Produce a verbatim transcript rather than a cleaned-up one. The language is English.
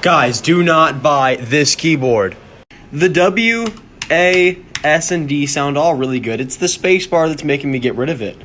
Guys, do not buy this keyboard. The W, A, S, and D sound all really good. It's the space bar that's making me get rid of it.